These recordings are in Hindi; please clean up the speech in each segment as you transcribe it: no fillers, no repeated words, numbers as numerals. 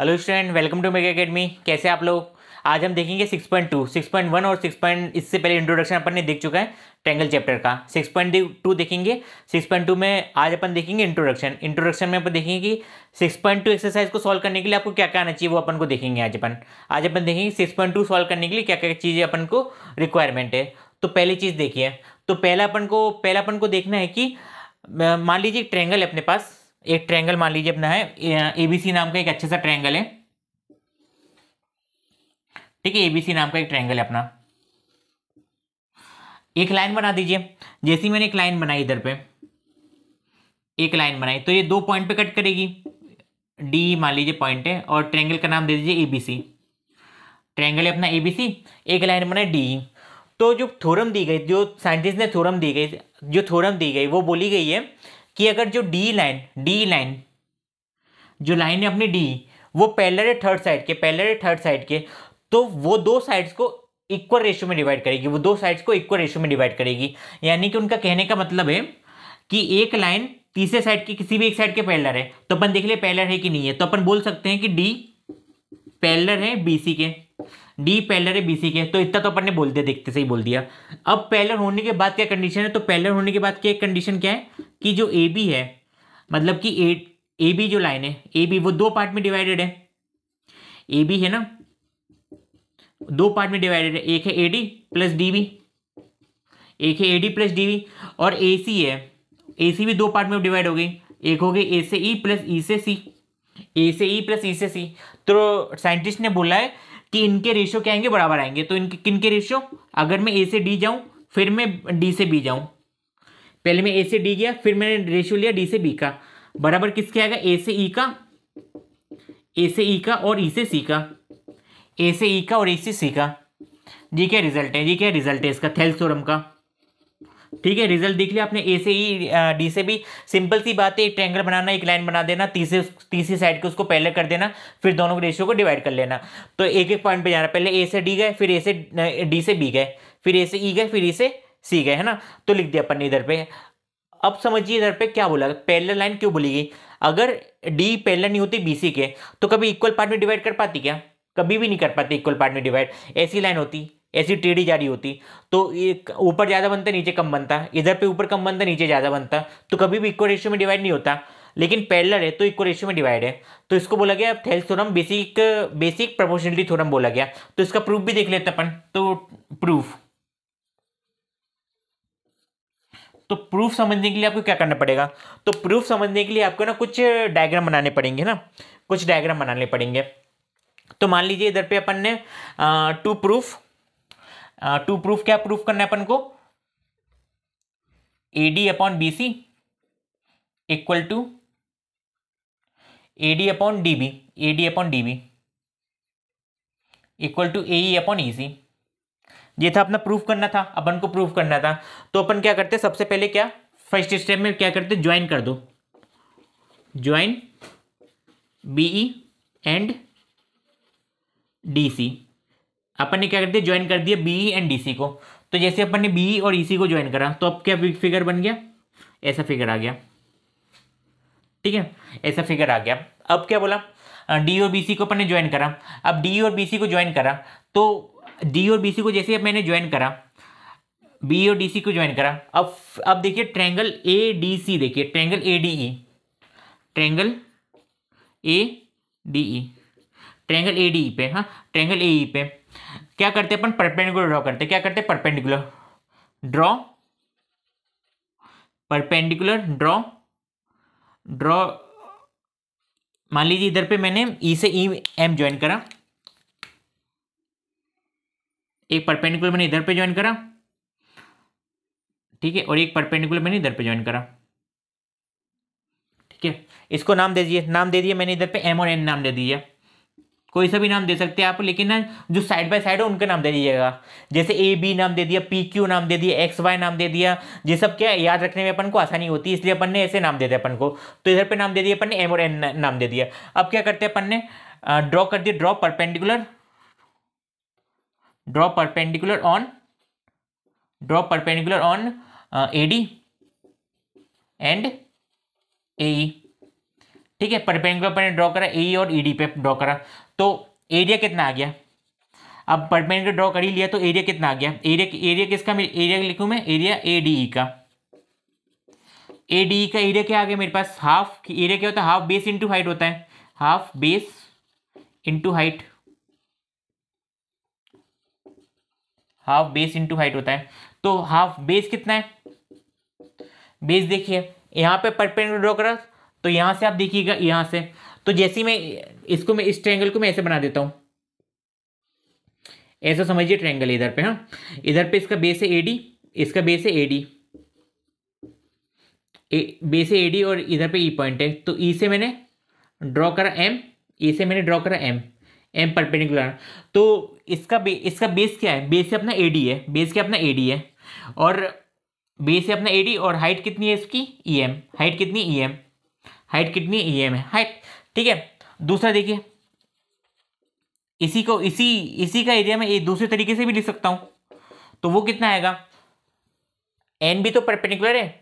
Hello student, welcome to make academy. कैसे आप लोग? आज हम देखेंगे 6.2, 6.1 और 6. इससे पहले इंट्रोडक्शन अपन ने देख चुका है ट्रायंगल चैप्टर का। 6.2 देखेंगे। 6.2 में आज अपन देखेंगे इंट्रोडक्शन। इंट्रोडक्शन में अपन देखेंगे कि 6.2 एक्सरसाइज को सॉल्व करने के लिए आपको क्या क्या आना चाहिए, वो अपन को देखेंगे। आज अपन देखेंगे 6.2 सॉल्व करने के लिए क्या क्या चीज़ें अपन को रिक्वायरमेंट है। तो पहली चीज़ देखिए, तो पहला अपन को देखना है कि मान लीजिए ट्रायंगल है अपने पास। एक ट्रायंगल मान लीजिए अपना है एबीसी नाम का, एक अच्छा सा ट्रायंगल है। ठीक है, एबीसी नाम का एक ट्रायंगल है अपना। एक लाइन बना दीजिए। जैसे मैंने एक लाइन बनाई, इधर पे एक लाइन बनाई, तो ये दो पॉइंट पे कट करेगी। डी मान लीजिए पॉइंट है और ट्रायंगल का नाम दे दीजिए एबीसी। ट्रायंगल है अपना एबीसी, एक लाइन बनाई डी। तो जो थ्योरम दी गई, जो साइंटिस्ट ने थ्योरम दी गई, वो बोली गई है कि अगर जो डी लाइन जो लाइन है अपनी डी, वो पैरेलल है थर्ड साइड के, तो वो दो साइड्स को इक्वल रेशियो में डिवाइड करेगी। यानी कि उनका कहने का मतलब है कि एक लाइन तीसरे साइड की किसी भी एक साइड के पैरेलल है। तो अपन देख ले पैरेलल है कि नहीं है। तो अपन बोल सकते हैं कि डी पैरेलल है बीसी के। तो इतना तो अपन ने बोल दिया, देखते से ही बोल दिया। अब पैरेलल होने के बाद क्या कंडीशन है? तो पैरेलल होने के बाद क्या कंडीशन क्या है कि जो ए बी है, मतलब कि ए बी जो लाइन है, ए बी वो दो पार्ट में डिवाइडेड है। ए बी है ना, दो पार्ट में डिवाइडेड है। एक है A D plus D B, और ए सी है। ए सी भी दो पार्ट में डिवाइड हो गई। एक हो गई ए से ई प्लस ई से सी, तो साइंटिस्ट ने बोला है कि इनके रेशियो क्या आएंगे? बराबर आएंगे। तो इनके किन के रेशियो? अगर मैं ए से डी जाऊं, फिर मैं डी से बी जाऊं, पहले मैं ए से डी गया, फिर मैंने रेशियो लिया डी से बी का, बराबर किसके आएगा? ए से ई का, और ई से सी का, जी क्या रिजल्ट है? इसका थेल्स थ्योरम का। ठीक है, रिजल्ट देख लिया आपने, ए से ई डी से बी। सिंपल सी बात है, एक ट्रायंगल बनाना, एक लाइन बना देना, तीसरी साइड के उसको पैरेलल कर देना, फिर दोनों के रेशियो को डिवाइड कर लेना। तो एक एक पॉइंट पे जाना, पहले ए से डी गए, फिर ए से डी से बी गए, फिर ए से ई गए, फिर ई से सी गए, है ना। तो लिख दिया अपन ने इधर पे। अब समझिए इधर पे क्या बोला, पैरेलल लाइन क्यों बोली गई? अगर डी पैरेलल नहीं होती बी सी के, तो कभी इक्वल पार्ट में डिवाइड कर पाती क्या? कभी भी नहीं कर पाती इक्वल पार्ट में डिवाइड। ऐसी लाइन होती, ऐसी टेढ़ी जा रही होती, तो एक ऊपर ज़्यादा बनता नीचे कम बनता, इधर पे ऊपर कम बनता नीचे ज़्यादा बनता, तो कभी भी इक्वल रेशियो में डिवाइड नहीं होता। लेकिन पैरेलल है तो इक्वल रेशियो में डिवाइड है। तो इसको बोला गया Thales theorem, basic proportionality theorem बोला गया। तो इसका प्रूफ भी देख लेते अपन। तो प्रूफ समझने के लिए आपको क्या करना पड़ेगा? तो प्रूफ समझने के लिए आपको ना कुछ डायग्राम बनाने पड़ेंगे, तो मान लीजिए इधर पे अपन ने टू प्रूफ क्या प्रूफ करना है अपन को? AD upon DB equal to AE upon EC। ये था अपना प्रूफ करना था, अपन को प्रूफ करना था। तो अपन क्या करते, सबसे पहले क्या फर्स्ट स्टेप में क्या करते, ज्वाइन कर दो। Join BE and DC। अपन ने क्या करते, ज्वाइन कर दिया BE एंड DC को। तो जैसे अपन ने BE और EC को ज्वाइन करा, तो अब क्या फिगर बन गया? ऐसा फिगर आ गया। ठीक है, ऐसा फिगर आ गया। अब क्या बोला, D और BC को अपन ने ज्वाइन करा। अब D और BC को ज्वाइन करा, तो D और BC को जैसे मैंने ज्वाइन करा, BE और DC को ज्वाइन करा। अब देखिए ट्रायंगल ADC, देखिए ट्रायंगल ADE, ट्रायंगल AE पे क्या करते अपन? परपेंडिकुलर ड्रॉ करते। क्या करते? Perpendicular draw. मान लीजिए इधर पे मैंने E से E M ज्वाइन करा, एक परपेंडिकुलर मैंने इधर पे ज्वाइन करा, ठीक है, और एक परपेंडिकुलर मैंने इधर पे ज्वाइन करा। ठीक है, इसको नाम दे दिए, मैंने इधर पे M और N नाम दे दिया, कोई सा भी नाम दे सकते हैं आप, लेकिन ना जो साइड बाय साइड है उनका नाम दे दीजिएगा। जैसे ए बी नाम दे दिया, पी क्यू नाम दे दिया, एक्स वाई नाम दे दिया। ये सब क्या याद रखने में अपन को आसानी होती है, इसलिए अपन ने ऐसे नाम दे दिया अपन को। तो इधर पे नाम दे दिया अपन ने एम और एन नाम दे दिया। अब क्या करते हैं अपन ने, ड्रॉ कर दिया, draw perpendicular on AD and AE। ठीक है, परपेंडिकुलर पर ड्रॉ करा, ए और ई डी पे ड्रॉ करा, तो एरिया कितना आ गया। अब परपेंडिकुलर ड्रॉ कर ही लिया तो एरिया कितना आ गया, एरिया किसका, एरिया लिखूं मैं, एरिया ए डी ई का। ए डी ई का एरिया क्या आ गया मेरे पास, हाफ। एरिया क्या होता है, हाफ बेस इंटू हाइट होता है, half base into height, half base into height होता है। तो हाफ बेस कितना है, बेस देखिए यहाँ पे परपेंडिकुलर ड्रॉ करा तो यहाँ से आप देखिएगा, यहाँ से तो जैसे मैं इसको, मैं इस ट्रायंगल को मैं ऐसे बना देता हूँ, ऐसा समझिए ट्रायंगल इधर पे, हाँ इधर पे इसका बेस है एडी, इसका बेस है एडी, बेस है एडी और इधर पे ई पॉइंट है। तो ई से मैंने ड्रॉ करा एम, ई से मैंने ड्रॉ करा एम, एम परपेंडिकुलर। तो इसका बेस क्या है, बेस से अपना एडी है, बेस क्या अपना एडी है, और बेस है अपना एडी और हाइट कितनी है इसकी ई एम, हाइट कितनी ई एम, हाइट कितनी ई एम है हाइट, ठीक है। दूसरा देखिए इसी को, इसी का एरिया में ये दूसरे तरीके से भी लिख सकता हूँ, तो वो कितना आएगा, एन भी तो परपेंडिकुलर है,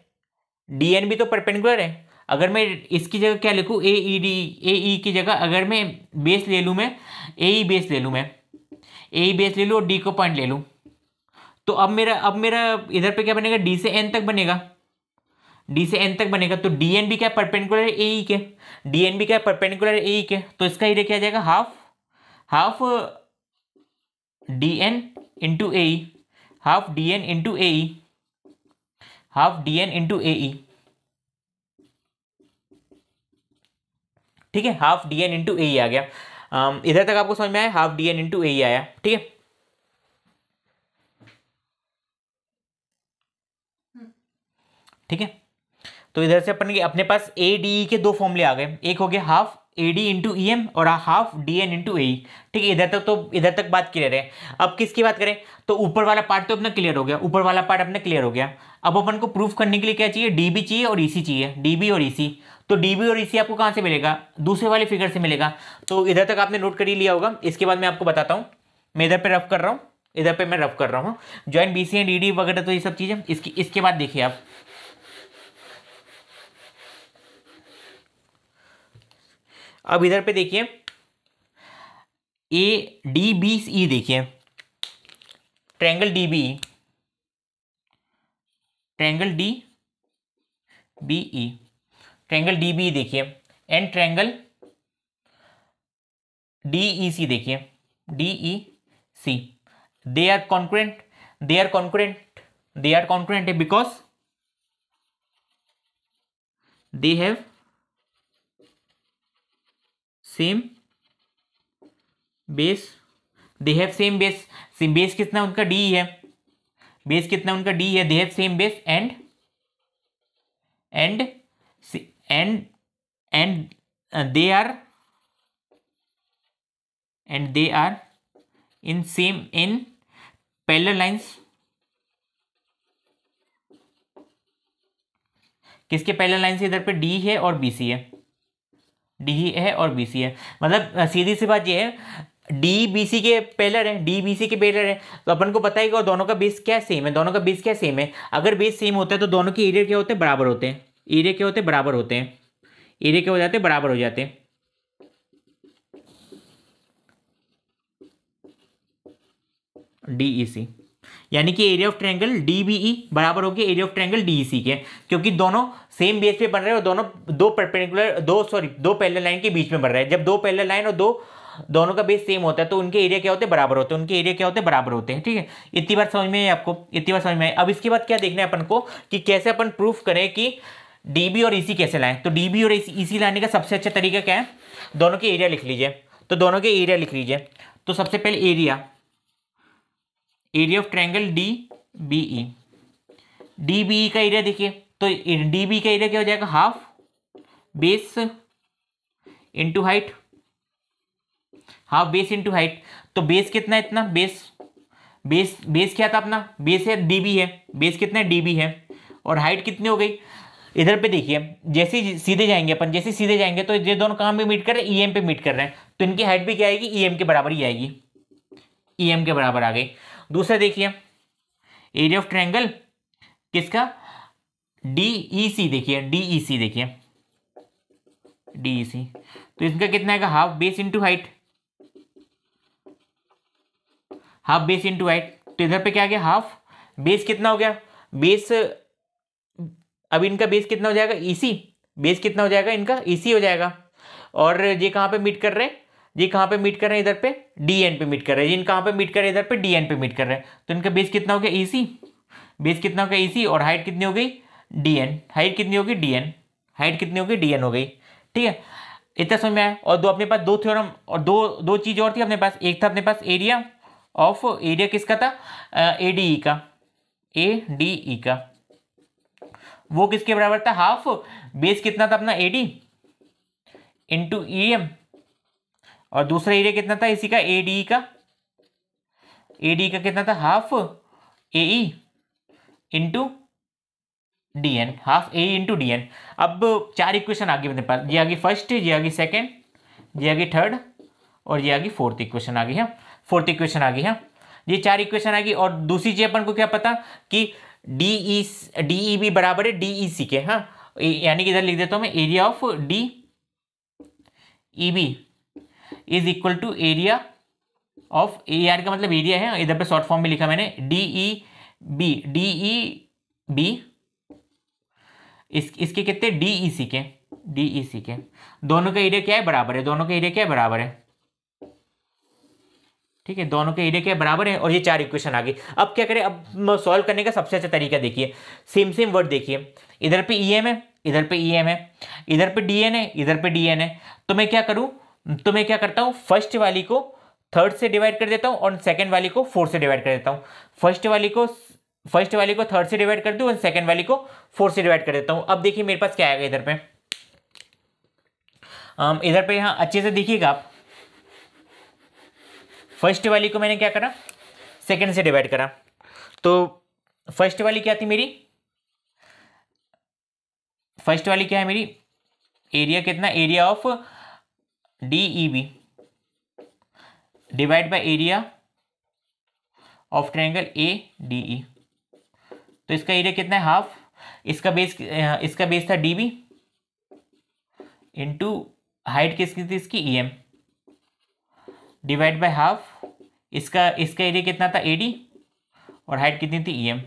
डी एन भी तो परपेंडिकुलर है। अगर मैं इसकी जगह क्या लिखूँ, ए ई डी, ए ई की जगह अगर मैं बेस ले लूँ, मैं ए ई बेस ले लूँ, मैं ए ई बेस ले लूँ और डी को पॉइंट ले लूँ, तो अब मेरा इधर पे क्या बनेगा, डी से एन तक बनेगा, डी से एन तक बनेगा। तो डी एन भी क्या परपेंडिकुलर है ए ई के, डी एन भी क्या परपेंडिकुलर है ए ई के, तो इसका एरिया क्या जाएगा, half half D N into A E, half D N into A E, half D N into A E, ठीक है, half D N into A E आ गया। इधर तक आपको समझ में आया, half D N into A E आया, ठीक है। ठीक है, तो इधर से अपन के अपने पास ए डी ई के दो फॉर्मूले आ गए, एक हो गया half A D into E M और half D N into A E, ठीक है। इधर तक बात क्लियर है। अब किसकी बात करें, तो ऊपर वाला पार्ट तो अपना क्लियर हो गया, ऊपर वाला पार्ट अपना क्लियर हो गया। अब अपन को प्रूफ करने के लिए क्या चाहिए, डी बी चाहिए और ई सी चाहिए, डी बी और ई सी। तो डी बी और ई सी आपको कहाँ से मिलेगा, दूसरे वाले फिगर से मिलेगा। तो इधर तक आपने नोट कर ही लिया होगा, इसके बाद मैं आपको बताता हूँ, मैं इधर पर रफ कर रहा हूँ, इधर पर मैं रफ कर रहा हूँ, joint B C and E D वगैरह, तो ये सब चीज़ें इसके बाद देखिए आप। अब इधर पे देखिए ए डी बी ई, देखिए triangle D B E, triangle D B E, triangle D B E देखिए, and triangle D E C देखिए, D E C, they are concurrent, they are concurrent, they are concurrent because they have same base, they have same base, same base कितना उनका डी है, बेस कितना उनका डी है, they have same base and and and they are in same in parallel lines, किसके पैरेलल लाइंस, इधर पे डी है और बी सी है, डी है और बी सी है, मतलब सीधी सी बात ये है डी बी सी के पैरेलल है, डी बी सी के पैरेलल है, तो अपन को पता है कि दोनों का बेस क्या सेम है, दोनों का बेस क्या सेम है। अगर बेस सेम होता है तो दोनों के एरिया क्या होते हैं, बराबर होते हैं, एरिया क्या होते हैं, बराबर होते हैं, एरिया क्या हो जाते हैं, बराबर हो जाते हैं, डी ई सी, यानी कि area of triangle D B E बराबर हो गया area of triangle D E C के, क्योंकि दोनों सेम बेस पे बन रहे हैं और दोनों दो पैरेलल लाइन के बीच में बन रहे हैं। जब दो पैरेलल लाइन और दोनों का बेस सेम होता है तो उनके एरिया क्या होते हैं, बराबर होते हैं, उनके एरिया क्या होते हैं, बराबर होते हैं, ठीक है। इतनी बार समझ में आई आपको, इतनी बार समझ में आई। अब इसके बाद क्या देखना है अपन को, कि कैसे अपन प्रूफ करें कि डी बी और ई सी कैसे लाएं। तो डी बी और ई सी लाने का सबसे अच्छा तरीका क्या है, दोनों के एरिया लिख लीजिए, तो दोनों के एरिया लिख लीजिए। तो सबसे पहले area, area of triangle D B E, D B E का एरिया देखिए, तो डी बी का एरिया क्या हो जाएगा, half base into height, half base into height. तो बेस कितना है, इतना बेस, बेस बेस क्या था अपना, बेस है डी बी है, बेस कितना है डी बी है, और हाइट कितनी हो गई। इधर पे देखिए जैसे सीधे जाएंगे अपन, जैसे सीधे जाएंगे तो ये दोनों कहाँ पे मीट कर रहे हैं, ई एम पे मीट कर रहे हैं, तो इनकी हाइट भी क्या आएगी, ई एम के बराबर ही आएगी, ई एम के बराबर आ गई। दूसरा देखिए एरिया ऑफ ट्रायंगल किसका, डी ई सी देखिए, डी ई सी देखिए, डी सी। तो इसका कितना आएगा half base into height, half base into height. तो इधर पे क्या आ गया हाफ बेस कितना हो गया बेस, अब इनका बेस कितना हो जाएगा ईसी, बेस कितना हो जाएगा इनका ईसी हो जाएगा। और ये कहाँ पे मीट कर रहे हैं, ये कहाँ पे मीट कर रहे हैं इधर पे डी एन पे मीट कर रहे हैं, ये कहाँ पे मीट कर रहे हैं इधर पे डी एन पे मीट कर रहे हैं। तो इनका बेस कितना हो गया ईसी, बेस कितना हो गया ईसी और हाइट कितनी हो गई डी एन, हाइट कितनी होगी डी एन, हाइट कितनी होगी डी एन हो गई। ठीक है इतना समझ में आया। और दो अपने पास दो थ्योरम और दो चीज़ और थी अपने पास, एक था अपने पास एरिया ऑफ, एरिया किसका था एडीई का, एडीई का वो किसके बराबर था हाफ बेस कितना था अपना एडी इंटू ईएम, और दूसरा एरिया कितना था इसी का एडीई का, एडीई का कितना था half AE into D N, half A into D N. अब चार इक्वेशन आगे मेरे पास, ये आगे फर्स्ट, ये आगे सेकेंड, ये आगे थर्ड और ये आगे फोर्थ इक्वेशन आ गई है, फोर्थ इक्वेशन आ गई है, ये चार इक्वेशन आ गई। और दूसरी चीज अपन को क्या पता कि डी ई बी बराबर है डी ई सी के। हाँ यानी कि इधर लिख देता हूँ मैं area of D E B is equal to area of A R का मतलब एरिया है, इधर पे शॉर्ट फॉर्म में लिखा मैंने डी ई बी इसके कितने डी ई सी के दोनों का एरिया क्या है बराबर है, दोनों का एरिया क्या है बराबर है। ठीक है दोनों के एरिया के बराबर है और ये चार इक्वेशन आ गई। अब क्या करें, अब सॉल्व करने का सबसे अच्छा तरीका देखिए, सेम वर्ड देखिए, इधर पे ई एम है, इधर पे ई एम है, इधर पे डी एन है, इधर पे डी एन है। तो मैं क्या करूं, तो मैं क्या करता हूं फर्स्ट वाली को थर्ड से डिवाइड कर देता हूं और सेकेंड वाली को फोर्थ से डिवाइड कर देता हूँ, फर्स्ट वाली को थर्ड से डिवाइड कर दूँ और सेकेंड वाली को फोर्थ से डिवाइड कर देता हूँ। अब देखिए मेरे पास क्या आएगा इधर पर, इधर पर यहाँ अच्छे से देखिएगा आप, फर्स्ट वाली को मैंने क्या करा सेकंड से डिवाइड करा, तो फर्स्ट वाली क्या थी मेरी, फर्स्ट वाली क्या है मेरी एरिया कितना area of D E B divide by area of triangle A D E. तो इसका एरिया कितना है हाफ, इसका बेस था डी बी इंटू हाइट किसकी थी इसकी E M divide by half, इसका एरिया कितना था एडी और हाइट कितनी थी ईएम।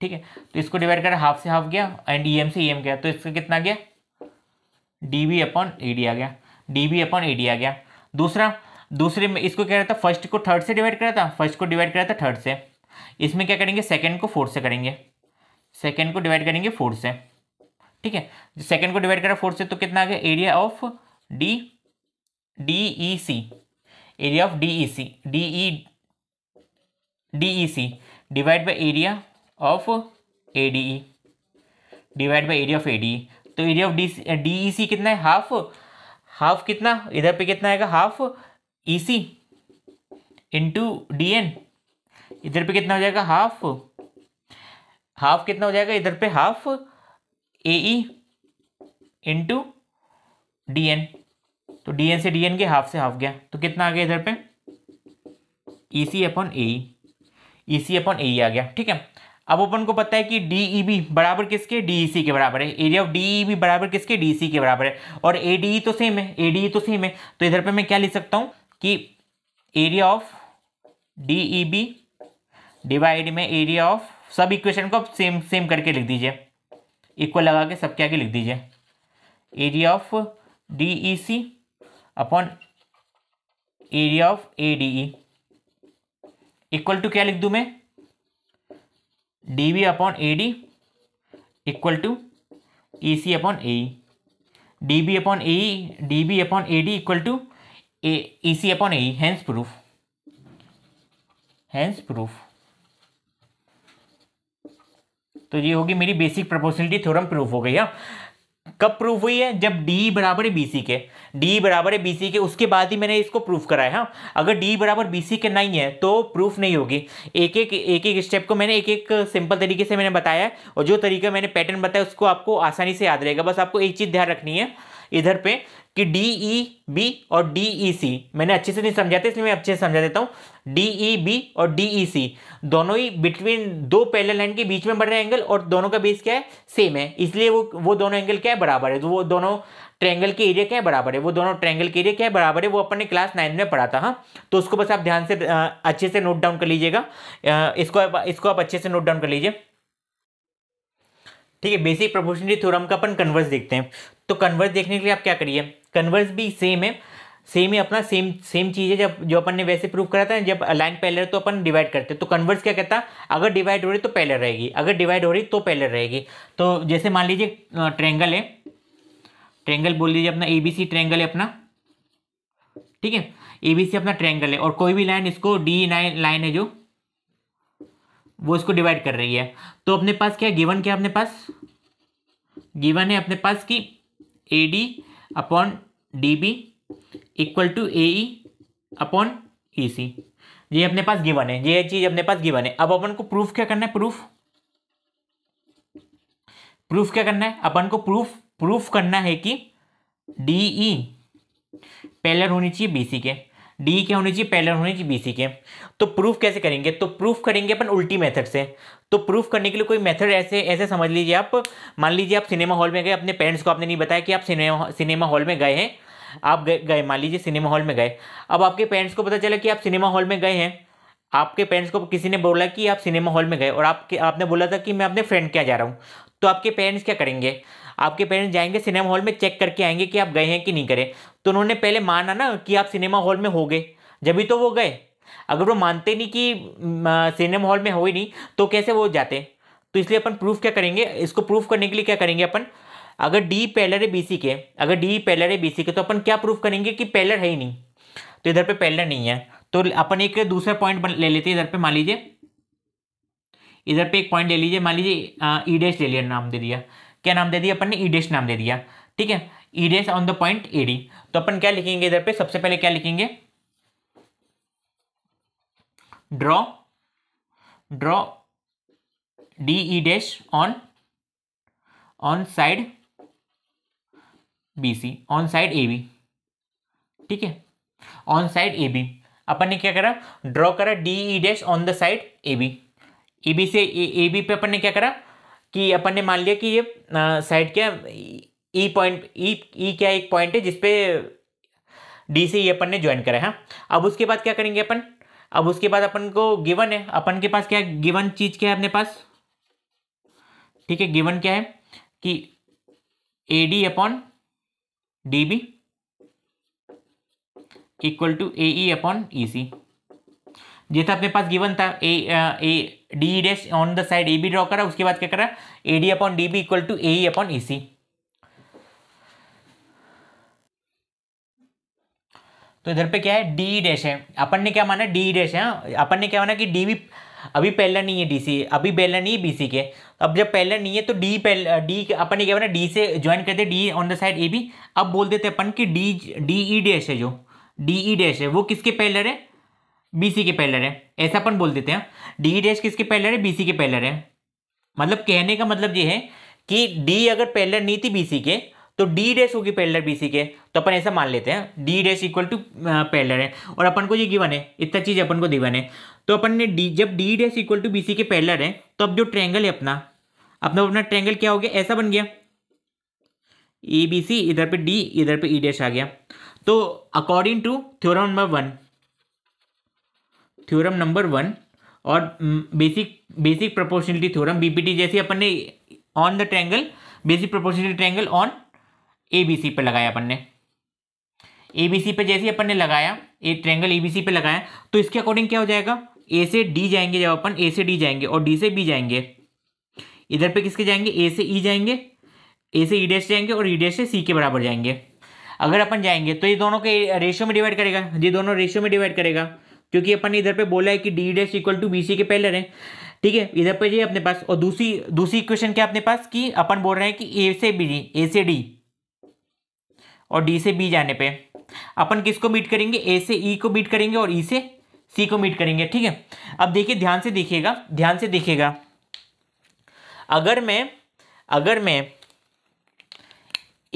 ठीक है तो इसको डिवाइड कर हाफ से हाफ गया एंड ईएम से ईएम गया, तो इसका कितना गया डीबी अपॉन एडी आ गया, डीबी अपॉन एडी आ गया। दूसरे में इसको क्या रहता, फर्स्ट को थर्ड से डिवाइड करा था, फर्स्ट को डिवाइड करा था थर्ड से, इसमें क्या करेंगे सेकेंड को फोर्थ से करेंगे, सेकेंड को डिवाइड करेंगे फोर्थ से। ठीक है सेकेंड को डिवाइड करा फोर्थ से तो कितना आ गया area of D E C area of D E C divide by area of A D E तो area of D E C कितना है हाफ कितना, इधर पे कितना आएगा half E C into D N, इधर पे कितना हो जाएगा हाफ कितना हो जाएगा इधर पे half A E into D N. तो डीएन से डीएन के हाफ से हाफ गया, तो कितना आ गया इधर पे ईसी अपॉन ए ई आ गया। ठीक है अब अपन को पता है कि डीईबी बराबर किसके डीईसी के बराबर है, एरिया ऑफ डीईबी बराबर किसके डीसी के बराबर है, और एडीई तो सेम है, तो इधर पे मैं क्या लिख सकता हूँ कि एरिया ऑफ डीईबी डिवाइड में एरिया ऑफ, सब इक्वेशन को आप सेम करके लिख दीजिए, इक्वल लगा के सबके आगे लिख दीजिए, area of DEC upon area of ADE equal to क्या लिख दूं मैं DB upon AD equal to EC upon AE, DB upon AD equal to EC upon AE. Hence proof तो ये होगी मेरी बेसिक प्रोपोर्शनलिटी थ्योरम प्रूफ हो गई है। कब प्रूफ हुई है, जब डी बराबर है बीसी के, उसके बाद ही मैंने इसको प्रूफ कराया। हाँ अगर डी बराबर बीसी के नहीं है तो प्रूफ नहीं होगी। एक एक स्टेप को मैंने एक सिंपल तरीके से मैंने बताया है, और जो तरीका मैंने पैटर्न बताया उसको आपको आसानी से याद रहेगा। बस आपको एक चीज़ ध्यान रखनी है इधर पे कि डी ई बी और डी ई सी मैंने अच्छे से नहीं समझाते, इसलिए मैं अच्छे से समझा देता हूँ। डी ई बी और डी ई सी दोनों ही बिटवीन दो पैरेलल लाइन के बीच में बढ़ रहे हैं एंगल, और दोनों का बेस क्या है सेम है, इसलिए वो दोनों एंगल क्या है बराबर है, वो दोनों ट्रायंगल के एरिया क्या है, बराबर है। वो दोनों ट्रायंगल के एरिया क्या है, बराबर है। वो अपन ने क्लास 9 में पढ़ा था। हाँ, तो उसको बस आप ध्यान से अच्छे से नोट डाउन कर लीजिएगा। इसको आप अच्छे से नोट डाउन कर लीजिए, ठीक है। बेसिक प्रोपोर्शनलिटी थ्योरम का अपन कन्वर्स देखते हैं। तो कन्वर्स देखने के लिए आप क्या करिए, कन्वर्स भी सेम है अपना, सेम चीज़ है जब जो अपन ने वैसे प्रूव करा था। जब लाइन पैरेलल तो अपन डिवाइड करते हैं, तो कन्वर्स क्या कहता है, अगर डिवाइड हो रही तो पैरेलल रहेगी, अगर डिवाइड हो रही तो पैरेलल रहेगी। तो जैसे मान लीजिए ट्रायंगल है, ट्रायंगल बोल लीजिए अपना एबीसी ट्रायंगल है अपना, ठीक है, एबीसी अपना ट्रायंगल है, और कोई भी लाइन इसको डी लाइन है जो वो इसको डिवाइड कर रही है। तो अपने पास क्या है, गिवन क्या है, अपने पास गिवन है अपने पास कि AD upon DB equal to AE upon EC, ये अपने पास गिवन है, ये चीज अपने पास गिवन है। अब अपन को प्रूफ क्या करना है, प्रूफ क्या करना है अपन को, प्रूफ करना है कि डीई पैरेलल होनी चाहिए बीसी के, डी क्या होनी चाहिए, पैरेलल होनी चाहिए बीसी के। तो प्रूफ कैसे करेंगे, तो प्रूफ करेंगे अपन उल्टी मेथड से। तो प्रूफ करने के लिए कोई मेथड ऐसे समझ लीजिए आप, मान लीजिए आप सिनेमा हॉल में गए, अपने पेरेंट्स को आपने नहीं बताया कि आप सिनेमा हॉल में गए हैं, आप गए मान लीजिए सिनेमा हॉल में गए। अब आपके पेरेंट्स को पता चला कि आप सिनेमा हॉल में गए हैं, आपके पेरेंट्स को किसी ने बोला कि आप सिनेमा हॉल में गए, और आपने बोला था कि मैं अपने फ्रेंड के जा रहा हूँ। तो आपके पेरेंट्स क्या करेंगे, आपके पेरेंट्स जाएंगे सिनेमा हॉल में, चेक करके आएंगे कि आप गए हैं कि नहीं गए। तो उन्होंने पहले माना ना कि आप सिनेमा हॉल में हो गए, जब तो वो गए। अगर वो मानते नहीं कि सिनेमा हॉल में हो ही नहीं तो कैसे वो जाते। तो इसलिए अपन प्रूफ क्या करेंगे, इसको प्रूफ करने के लिए क्या करेंगे अपन, अगर डी पैरेलल है बीसी के, अगर डी पैरेलल है बीसी के, तो अपन क्या प्रूफ करेंगे कि पैरेलल है ही नहीं। तो इधर पे पैरेलल नहीं है, तो अपन एक दूसरा पॉइंट ले लेते हैं। इधर पे मान लीजिए, इधर पे एक पॉइंट ले लीजिए, मान लीजिए ई डैश ले लिया, नाम दे दिया, क्या नाम दे दिया अपन ने, ई डैश नाम दे दिया, ठीक है, E dash on the point A D. तो अपन क्या लिखेंगे इधर पे, सबसे पहले क्या लिखेंगे, draw D E dash on side BC, on side A B, ठीक है, ऑन साइड ए बी। अपन ने क्या करा, ड्रॉ करा D E dash on the side A B से ए बी पे अपन ने क्या करा कि अपन ने मान लिया कि ये साइड क्या ई पॉइंट, ई क्या एक पॉइंट है जिसपे डी से ये अपन ने ज्वाइन करा है। अब उसके बाद क्या करेंगे अपन, अब उसके बाद अपन को गिवन है, अपन के पास क्या है, गिवन चीज क्या है अपने पास, ठीक है, गिवन क्या है कि A D upon D B equal to A E upon E C, जैसा अपने पास गिवन था। A D dash on the side A B draw करा, उसके बाद क्या करा, A D upon D B equal to A E upon E C. तो इधर पे क्या है, डी डैश है, अपन ने क्या माना, डी डैश है, अपन ने क्या माना कि डी बी अभी पैरेलल नहीं है, डी सी अभी पैरेलल नहीं है बीसी के। अब जब पैरेलल नहीं है तो डी डी अपन ने क्या माना, डी से ज्वाइन करते, D on the side A B. अब बोल देते अपन कि डी ई डैश है, जो डी ई डैश है वो किसके पैरेलल है, बीसी के पैरेलल है, ऐसा अपन बोल देते हैं। डी ई डैश किसके पैरेलल है, बीसी के पैरेलल है। मतलब कहने का मतलब ये है कि डी अगर पैरेलल नहीं थी बीसी के तो डी डैश होगी पैरेलल बीसी के, तो अपन ऐसा मान लेते हैं D dash equal to parallel है। और अपन को ये गिवन है, इतना चीज अपन को गिवन है। तो अपन ने जब D dash equal to BC के पैरेलल है, तो अब जो ट्रायंगल है अपना ट्रायंगल क्या हो गया, ऐसा बन गया, ए बी सी, इधर पे डी, इधर पे ई डैश आ गया। तो according to theorem number one और बेसिक प्रोपोर्शनलिटी थ्योरम बीपीटी, जैसे अपन ने on the triangle basic proportionality triangle on ABC पे लगाया अपन ने, एबीसी पे जैसे अपन ने लगाया, एक ट्रायंगल एबीसी पे लगाया, तो इसके अकॉर्डिंग क्या हो जाएगा, ए से डी जाएंगे, जब अपन ए से डी जाएंगे और डी से बी जाएंगे, इधर पे किसके जाएंगे, ए से ई जाएंगे, ए से ई डैश जाएंगे और ई डैश से सी के बराबर जाएंगे। अगर अपन जाएंगे तो ये दोनों के रेशियो में डिवाइड करेगा, ये दोनों रेशियो में डिवाइड करेगा, क्योंकि अपन ने इधर पे बोला है कि D dash equal to BC के पैरेलल है, ठीक है, इधर पे ये अपने पास। और दूसरी इक्वेशन क्या अपने पास कि अपन बोल रहे हैं कि ए से डी और डी से बी जाने पे अपन किसको बीट करेंगे, ए से ई को बीट करेंगे और ई से सी को बीट करेंगे, ठीक है। अब देखिए, ध्यान से देखिएगा, अगर मैं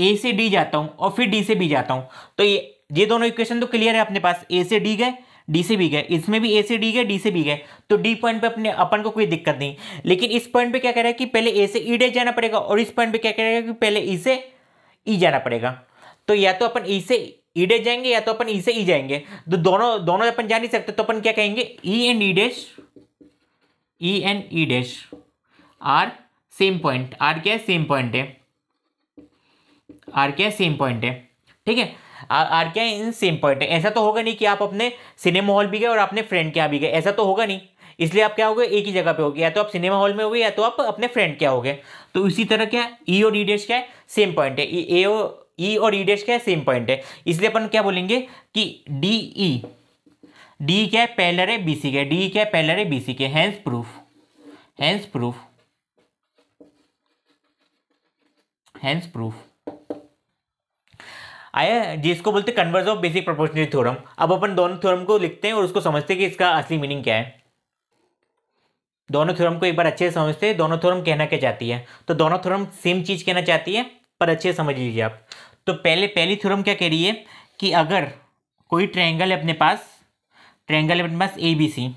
ए से डी जाता हूं और फिर डी से बी जाता हूं, तो ये दोनों इक्वेशन तो क्लियर है अपने पास, ए से डी गए डी से बी गए, इसमें भी ए से डी गए डी से बी गए, तो डी पॉइंट पे अपन को कोई दिक्कत नहीं। लेकिन इस पॉइंट पे क्या कह रहा है कि पहले ए से ई डैश जाना पड़ेगा और इस पॉइंट पे क्या कह रहा है कि पहले ई से ई जाना पड़ेगा। तो या तो अपन ई से ईडे जाएंगे या तो अपन ई से ई जाएंगे, तो दोनों अपन जा नहीं सकते, तो अपन क्या कहेंगे E and E dash, E and E dash are same point. Are क्या है? सेम पॉइंट है। आर क्या है? सेम पॉइंट है। ठीक है, आर क्या है? इन सेम पॉइंट है। ऐसा तो होगा नहीं कि आप अपने सिनेमा हॉल भी गए और अपने फ्रेंड के यहाँ भी गए, ऐसा तो होगा नहीं, इसलिए आप क्या होगे एक ही जगह पे होगे, या तो आप सिनेमा हॉल में होगे या तो आप अपने फ्रेंड क्या होगे। तो इसी तरह क्या ई और ई डैश क्या है? सेम पॉइंट है। ई और ई डैश क्या है? सेम पॉइंट है, इसलिए अपन क्या बोलेंगे कि डी ई, डी क्या है? पैरेलल है बी सी के। डी क्या है? पैरेलल है बी सी के। Hence proof, hence proof, hence proof आया, जिसको बोलते हैं converse of basic proportional theorem. अब अपन दोनों थ्योरम को लिखते हैं और उसको समझते हैं कि इसका असली मीनिंग क्या है। दोनों थ्योरम को एक बार अच्छे से समझते हैं, दोनों थ्योरम कहना क्या चाहती है। तो दोनों थ्योरम सेम चीज़ कहना चाहती है, पर अच्छे से समझ लीजिए आप। तो पहली थ्योरम क्या कह रही है कि अगर कोई ट्रायंगल है अपने पास, ट्रायंगल है अपने पास ए बी सी,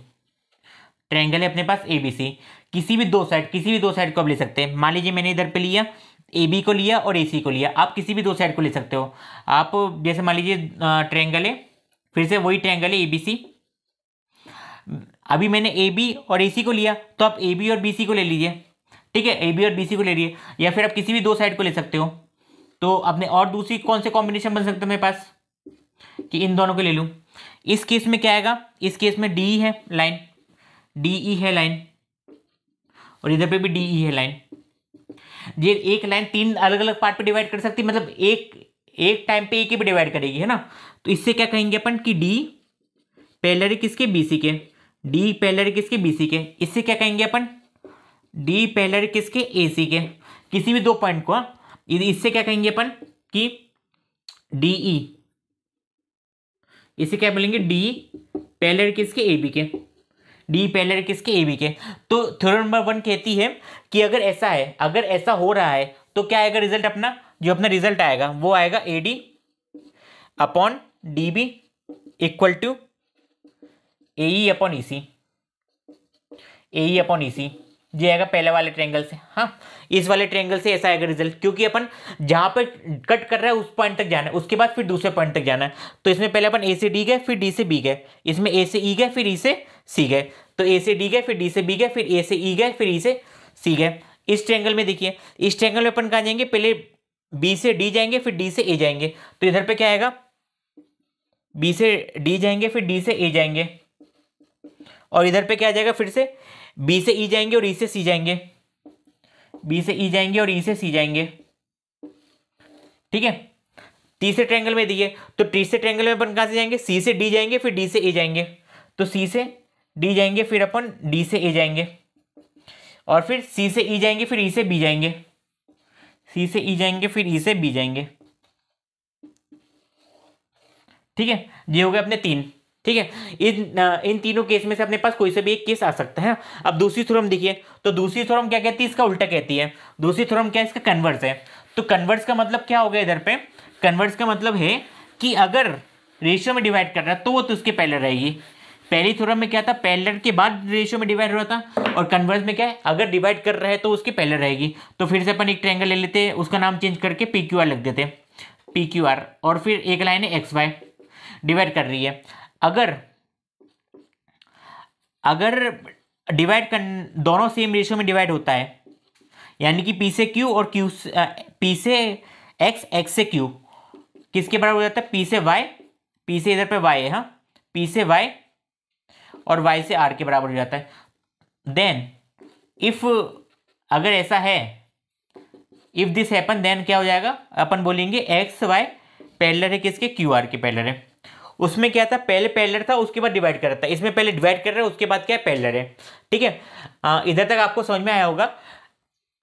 ट्रायंगल है अपने पास ए बी सी, किसी भी दो साइड को आप ले सकते हैं। मान लीजिए मैंने इधर पे लिया ए बी को लिया और ए सी को लिया, आप किसी भी दो साइड को ले सकते हो। आप जैसे मान लीजिए ट्रायंगल है, फिर से वही ट्रायंगल है ए बी सी, अभी मैंने ए बी और ए सी को लिया तो आप ए बी और बी सी को ले लीजिए। ठीक है, ए बी और बी सी को ले लीजिए, या फिर आप किसी भी दो साइड को ले सकते हो। तो आपने और दूसरी कौन से कॉम्बिनेशन बन सकते हैं मेरे पास कि इन दोनों को ले लूँ। इस केस में क्या आएगा? इस केस में डी ई है लाइन, डी ई है लाइन, और इधर पे भी डी ई है लाइन। ये एक लाइन तीन अलग अलग पार्ट पे डिवाइड कर सकती है, मतलब एक टाइम पे एक ही पे डिवाइड करेगी, है ना। तो इससे क्या कहेंगे अपन कि डी पैरेलल किसके? बीसी के। डी पैरेलल किसके? बीसी के। इससे क्या कहेंगे अपन? डी पैरेलल किसके? एसी के। किसी भी दो पॉइंट को, इससे क्या कहेंगे अपन कि डी ई, इससे क्या बोलेंगे? डी पैरेलल किसके? एबी के। डी पैरेलल किसके? एबी के। तो थ्योरम नंबर वन कहती है कि अगर ऐसा है, अगर ऐसा हो रहा है तो क्या आएगा रिजल्ट अपना? जो अपना रिजल्ट आएगा वो आएगा A D upon D B equal to A E upon E C, A E upon E C. ये आएगा पहले वाले ट्रायंगल से, हाँ इस वाले ट्रायंगल से ऐसा आएगा रिजल्ट, क्योंकि अपन जहाँ पर कट कर रहा है उस पॉइंट तक जाना है, उसके बाद फिर दूसरे पॉइंट तक जाना है। तो इसमें पहले अपन ए से डी गए, फिर डी से बी गए, इसमें ए से ई गए, फिर ई से सी गए। तो ए से डी गए, फिर डी से बी गए, फिर ए से ई गए, फिर ई से सी गए। इस ट्रायंगल में देखिए, इस ट्रायंगल में अपन कहाँ जाएंगे? पहले बी से डी जाएंगे, फिर डी से ए जाएंगे। तो इधर पर क्या आएगा? बी से डी जाएंगे, फिर डी से ए जाएंगे, और इधर पर क्या आ जाएगा? फिर से बी से ई जाएंगे और ई से सी जाएंगे, बी से ई जाएंगे और ई से सी जाएंगे। ठीक है, तीसरे ट्रायंगल में दिए, तो तीसरे ट्रायंगल में अपन कहाँ से जाएंगे? सी से डी जाएंगे, फिर डी से ए जाएंगे। तो सी से डी जाएंगे, फिर अपन डी से ए जाएंगे, और फिर सी से ई जाएंगे, फिर ई से बी जाएंगे, सी से ई जाएंगे, फिर ई से बी जाएंगे। ठीक है, ये हो गए अपने तीन। ठीक है, इन तीनों केस में से अपने पास कोई से भी एक केस आ सकता है। अब दूसरी थ्योरम देखिए, तो दूसरी थ्योरम क्या कहती है? इसका उल्टा कहती है। दूसरी थ्योरम क्या है? इसका कन्वर्स है। तो कन्वर्स का मतलब क्या हो गया? इधर पे कन्वर्स का मतलब है कि अगर रेशियो में डिवाइड कर रहा है तो वो तो उसके पैरेलल रहेगी। पहली थ्योरम में क्या था? पैरेलल के बाद रेशियो में डिवाइड हो रहा था, और कन्वर्स में क्या है? अगर डिवाइड कर रहा है तो उसके पैरेलल रहेगी। तो फिर से अपन एक ट्रायंगल ले लेते हैं, उसका नाम चेंज करके पी क्यू आर लिख देते हैं, पी क्यू आर, और फिर एक लाइन है एक्स वाई डिवाइड कर रही है। अगर डिवाइड कर, दोनों सेम रेशियो में डिवाइड होता है, यानी कि पी से क्यू और क्यू, पी से एक्स, एक्स से क्यू, किसके बराबर हो जाता है? पी से वाई, पी से इधर पे वाई है, हाँ पी से वाई और वाई से आर के बराबर हो जाता है। देन इफ, अगर ऐसा है, इफ दिस हैपन, देन क्या हो जाएगा? अपन बोलेंगे एक्स वाई पैरेलल है किसके? क्यू आर के पैरेलल है। उसमें क्या था? पहले पैरेलल था, उसके बाद डिवाइड कर रहा था। इसमें पहले डिवाइड कर रहे हैं, उसके बाद क्या है? पैरेलल है। ठीक है, इधर तक आपको समझ में आया होगा,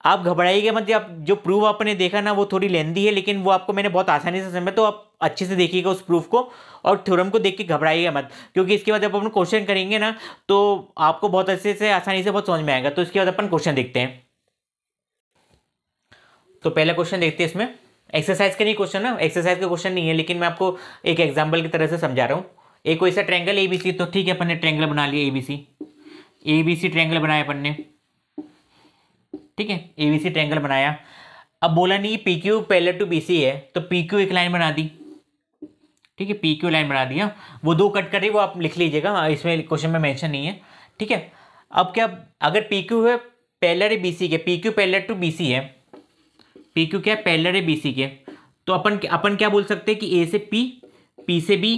आप घबराइएगा मत। आप जो प्रूफ आपने देखा ना वो थोड़ी लेंदी है, लेकिन वो आपको मैंने बहुत आसानी से समझाया, तो आप अच्छे से देखिएगा उस प्रूफ को और थ्योरम को देख के घबराइएगा मत, क्योंकि इसके बाद जब अपन क्वेश्चन करेंगे ना तो आपको बहुत अच्छे से आसानी से बहुत समझ में आएगा। तो इसके बाद अपन क्वेश्चन देखते हैं। तो पहला क्वेश्चन देखते हैं, इसमें एक्सरसाइज का नहीं क्वेश्चन ना, एक्सरसाइज का क्वेश्चन नहीं है, लेकिन मैं आपको एक एग्जाम्पल की तरह से समझा रहा हूँ। एक कोई सा ट्रायंगल ए बी सी, तो ठीक है अपन ने ट्रायंगल बना लिया ए बी सी ट्रायंगल बनाया अपन ने। ठीक है, ए बी सी ट्रायंगल बनाया। अब बोला नहीं पी क्यू पहले टू बी सी है, तो पी क्यू एक लाइन बना दी, ठीक है, पी क्यू लाइन बना दी। वो दो कट करे वो आप लिख लीजिएगा, इसमें क्वेश्चन में मेंशन नहीं है, ठीक है। अब क्या, अगर पी क्यू है पैरेलल बी सी के, P Q parallel to B C है, पी क्यू क्या पैरेलल बी सी के, तो अपन क्या बोल सकते हैं कि ए से पी, पी से बी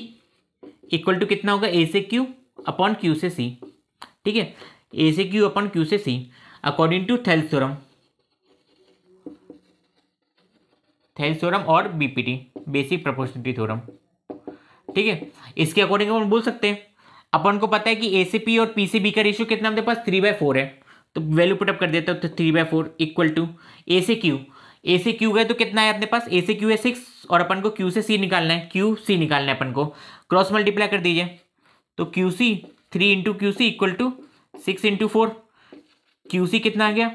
इक्वल टू कितना होगा, ए से क्यू अपॉन क्यू से सी, ठीक है, ए से क्यू अपॉन क्यू से C according to Thales theorem, Thales theorem और बीपीटी बेसिक प्रोपोर्शनलिटी थ्योरम, ठीक है। इसके अकॉर्डिंग अपन बोल सकते हैं, अपन को पता है कि ए से पी और पी से बी का रेशियो कितना हमारे पास 3/4 है, तो वैल्यू पुटअप कर देता हूँ, तो 3/4 इक्वल टू ए से क्यू, ए से क्यू गए तो कितना है अपने पास, ए से क्यू है 6 और अपन को क्यू से सी निकालना है, क्यू सी निकालना है अपन को, क्रॉस मल्टीप्लाई कर दीजिए, तो Q C 3 into Q C equal to 6 into 4, Q C कितना आ गया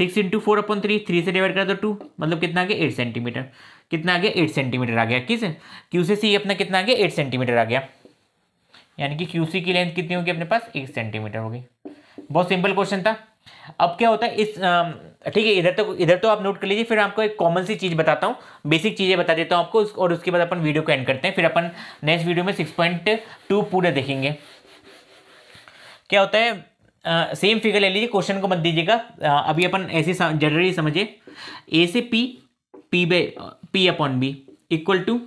6 इंटू 4/3, 3 से डिवाइड करा तो 2, मतलब कितना आ गया 8 सेंटीमीटर, कितना आ गया 8 सेंटीमीटर आ गया, किस क्यू से सी अपना कितना आ गया 8 सेंटीमीटर आ गया, यानी कि क्यू सी की लेंथ कितनी होगी अपने पास 1 सेंटीमीटर होगी। बहुत सिंपल क्वेश्चन था। अब क्या होता है इस, ठीक है, इधर तो आप नोट कर लीजिए, फिर आपको एक कॉमन सी चीज़ बताता हूँ, बेसिक चीज़ें बता देता हूँ आपको, और उसके बाद अपन वीडियो को एंड करते हैं, फिर अपन नेक्स्ट वीडियो में 6.2 पूरा देखेंगे। क्या होता है, सेम फिगर ले लीजिए, क्वेश्चन को मत दीजिएगा, अभी अपन ऐसे जनरली समझिए, ए से P, P by P upon B equal to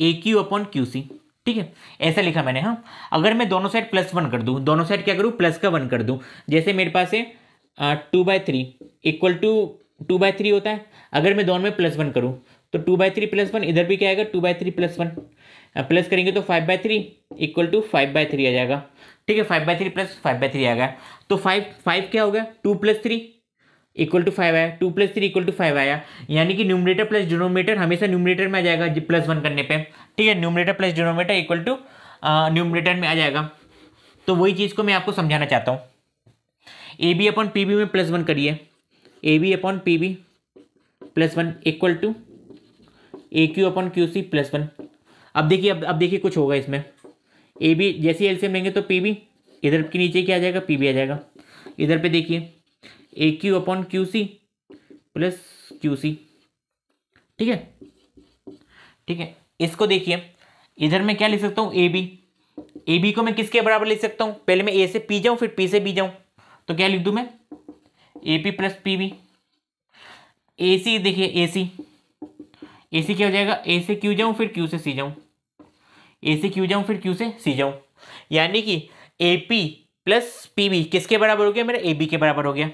A Q upon Q C, ठीक है, ऐसा लिखा मैंने। हाँ, अगर मैं दोनों साइड +1 कर दूं, दोनों साइड क्या करूं +1 कर दूं, जैसे मेरे पास है 2/3 इक्वल टू 2/3 होता है, अगर मैं दोनों में +1 करूं तो 2/3 +1, इधर भी क्या आएगा 2/3 +1, प्लस करेंगे तो 5/3 इक्वल टू 5/3 आ जाएगा, ठीक है, 5/3 + 5/3 आ गया, तो 5 क्या हो गया 2 + 3 इक्वल टू 5 आया, 2 + 3 इक्वल टू 5 आया, यानी कि न्यूमरेटर प्लस डिनोमिनेटर हमेशा न्यूमरेटर में आ जाएगा जी +1 करने पे, ठीक है, numerator plus denominator equal to numerator में आ जाएगा। तो वही चीज़ को मैं आपको समझाना चाहता हूँ, A B upon P B में +1 करिए, A B upon P B +1 equal to A Q upon Q C +1। अब देखिए, अब देखिए कुछ होगा इसमें, ए बी जैसे एलसीएम लेंगे तो पी बी, इधर के नीचे क्या आ जाएगा पी बी आ जाएगा, इधर पे देखिए A Q upon Q C +Q C, ठीक है, ठीक है। इसको देखिए, इधर मैं क्या लिख सकता हूँ ए बी को मैं किसके बराबर लिख सकता हूँ, पहले मैं ए से पी जाऊँ फिर पी से बी जाऊँ, तो क्या लिख दूँ मैं AP + PB। ए सी देखिए, ए सी क्या हो जाएगा, ए से क्यू जाऊँ फिर क्यू से सी जाऊँ, ए से क्यू जाऊँ फिर क्यू से सी जाऊँ, यानी कि AP + PB किसके बराबर हो गया, मेरा AB के बराबर हो गया,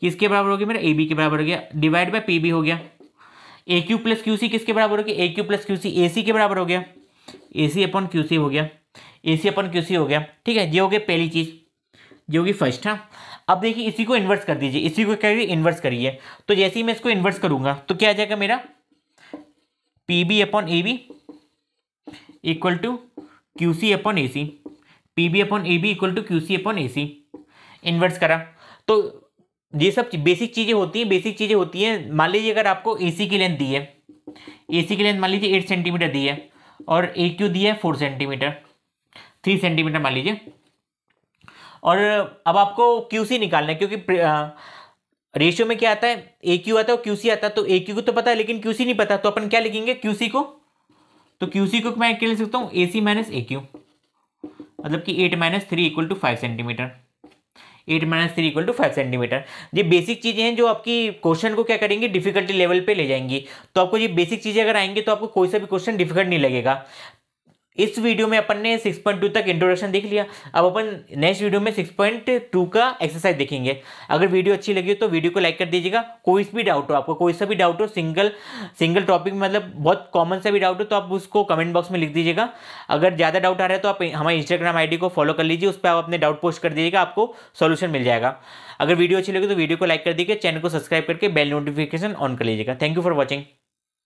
किसके बराबर हो गया, मेरा AB के बराबर हो गया, डिवाइड बाय PB हो गया। AQ + QC किसके बराबर हो गया, AQ + QC AC के बराबर हो गया, AC / QC हो गया, AC / QC हो गया, ठीक है, ये हो गया पहली चीज़, ये होगी फर्स्ट। हाँ, अब देखिए इसी को इन्वर्स कर दीजिए, इसी को क्या करिए इन्वर्स करिए, तो जैसे ही मैं इसको इन्वर्स करूँगा तो क्या आ जाएगा मेरा PB / AB equal to QC / AC, PB / AB equal to QC / AC, inverse करा। तो ये सब बेसिक चीज़ें होती हैं, बेसिक चीज़ें होती हैं। मान लीजिए अगर आपको AC की लेंथ दी है, AC की लेंथ मान लीजिए 8 सेंटीमीटर दी है और AQ दी है 3 सेंटीमीटर मान लीजिए, और अब आपको QC निकालना है, क्योंकि रेशियो में क्या आता है AQ आता है और QC आता है, तो AQ को तो पता है लेकिन QC नहीं पता, तो अपन क्या लिखेंगे QC को, तो QC को मैं क्या लिख सकता हूँ AC - AQ, मतलब कि 8 - 3 equal to 5 centimetre, 8 - 3 equal to 5 centimetre. ये बेसिक चीज़ें हैं जो आपकी क्वेश्चन को क्या करेंगी डिफिकल्टी लेवल पे ले जाएंगी। तो आपको ये बेसिक चीज़ें अगर आएंगी तो आपको कोई सा भी क्वेश्चन डिफिकल्ट नहीं लगेगा। इस वीडियो में अपन ने 6.2 तक इंट्रोडक्शन देख लिया, अब अपन नेक्स्ट वीडियो में 6.2 का एक्सरसाइज देखेंगे। अगर वीडियो अच्छी लगी हो तो वीडियो को लाइक कर दीजिएगा। कोई भी डाउट हो, आपको कोई सा भी डाउट हो, सिंगल टॉपिक मतलब बहुत कॉमन सा भी डाउट हो तो आप उसको कमेंट बॉक्स में लिख दीजिएगा। अगर ज़्यादा डाउट आ रहा है तो आप हमारे इंस्टाग्राम ID को फॉलो कर लीजिए, उस पर आप अपने डाउट पोस्ट कर दीजिएगा, आपको सोल्यूशन मिल जाएगा। अगर वीडियो अच्छी लगी तो वीडियो को लाइक कर दीजिएगा, चैनल को सब्सक्राइब करके बेल नोटिफिकेशन ऑन कर लीजिएगा। Thank you for watching.